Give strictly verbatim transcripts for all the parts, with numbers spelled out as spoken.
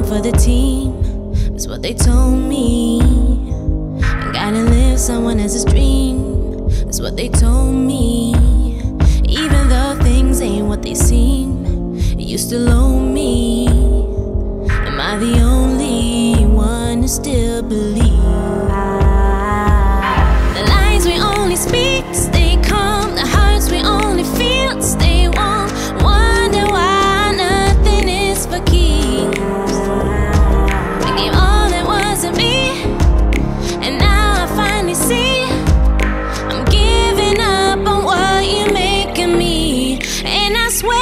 one for the team, that's what they told me. I gotta live someone else's dream, that's what they told me. Even though things ain't what they seem, you still owe me. Am I the only one who still believes? The lines we only speak stay calm, the hearts we only feel stay warm. Wonder why nothing is for keeps. I gave all that was to me, and now I finally see I'm giving up on what you're making me, and I swear.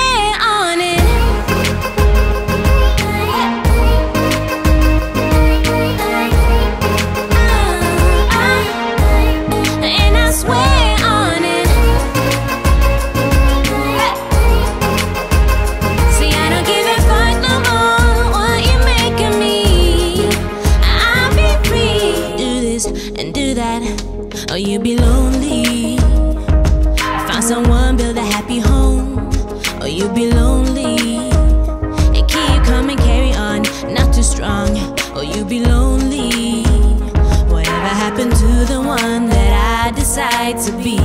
Or you'll be lonely. Find someone, build a happy home, or you'll be lonely. And keep coming, carry on, not too strong, or you'll be lonely. Whatever happened to the one that I decide to be?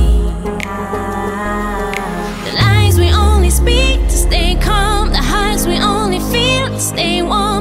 The lies we only speak to stay calm, the hearts we only feel to stay warm.